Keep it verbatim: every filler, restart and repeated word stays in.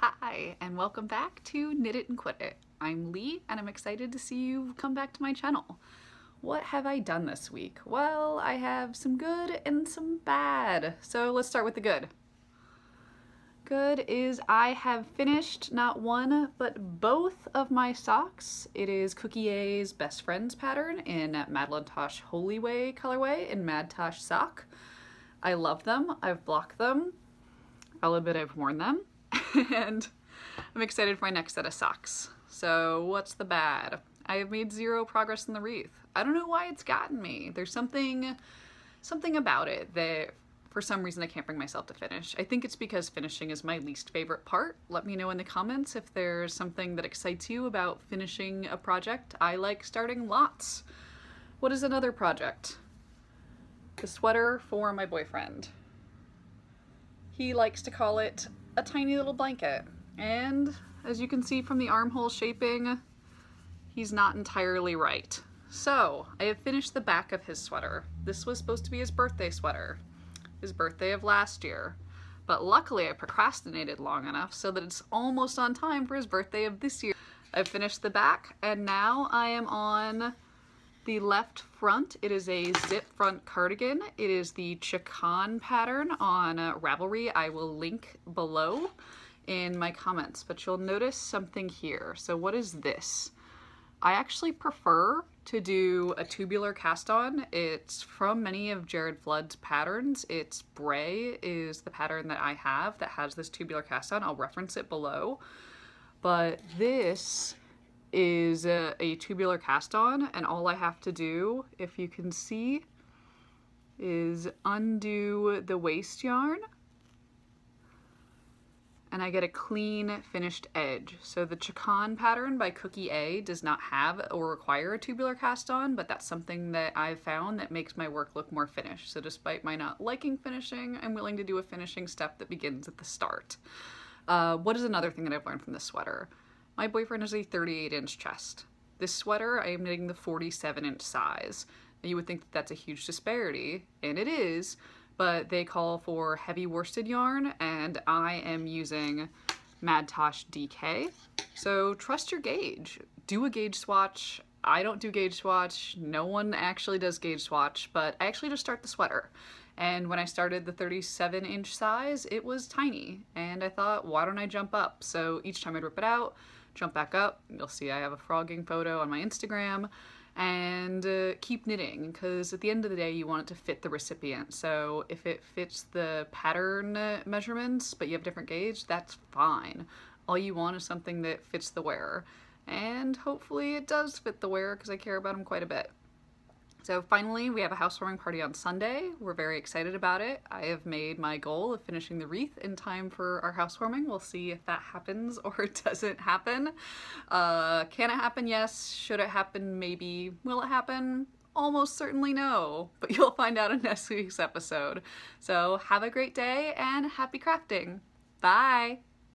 Hi, and welcome back to Knit It and Quit It. I'm Lee, and I'm excited to see you come back to my channel. What have I done this week? Well, I have some good and some bad. So let's start with the good. Good is I have finished not one, but both of my socks. It is Cookie A's Best Friends pattern in Madelinetosh Holyway colorway in Madtosh sock. I love them. I've blocked them. I'll admit I've worn them. And I'm excited for my next set of socks. So what's the bad? I have made zero progress in the wreath. I don't know why it's gotten me. There's something something about it that for some reason I can't bring myself to finish. I think it's because finishing is my least favorite part. Let me know in the comments if there's something that excites you about finishing a project. I like starting lots. What is another project? The sweater for my boyfriend. He likes to call it a tiny little blanket, and as you can see from the armhole shaping, he's not entirely right. So I have finished the back of his sweater. This was supposed to be his birthday sweater, his birthday of last year, but luckily I procrastinated long enough so that it's almost on time for his birthday of this year. I've finished the back, and now I am on the left front. It is a zip front cardigan. It is the Chicane pattern on uh, Ravelry. I will link below in my comments, but you'll notice something here. So what is this? I actually prefer to do a tubular cast on. It's from many of Jared Flood's patterns. It's Bray is the pattern that I have that has this tubular cast on. I'll reference it below, but this is a, a tubular cast on, and all I have to do, if you can see, is undo the waist yarn, and I get a clean finished edge. So the Chicane pattern by Cookie A does not have or require a tubular cast on, but that's something that I've found that makes my work look more finished. So despite my not liking finishing, I'm willing to do a finishing step that begins at the start. Uh, what is another thing that I've learned from this sweater? My boyfriend has a thirty-eight inch chest. This sweater, I am knitting the forty-seven inch size. Now, you would think that that's a huge disparity, and it is, but they call for heavy worsted yarn, and I am using Madtosh D K. So trust your gauge. Do a gauge swatch. I don't do gauge swatch. No one actually does gauge swatch, but I actually just start the sweater. And when I started the thirty-seven inch size, it was tiny, and I thought, why don't I jump up? So each time I'd rip it out, jump back up, you'll see I have a frogging photo on my Instagram, and uh, keep knitting, because at the end of the day you want it to fit the recipient. So if it fits the pattern measurements but you have a different gauge, that's fine. All you want is something that fits the wearer, and hopefully it does fit the wearer because I care about them quite a bit. So finally, we have a housewarming party on Sunday. We're very excited about it. I have made my goal of finishing the wreath in time for our housewarming. We'll see if that happens or it doesn't happen. Uh, can it happen? Yes. Should it happen? Maybe. Will it happen? Almost certainly no, but you'll find out in next week's episode. So have a great day and happy crafting. Bye.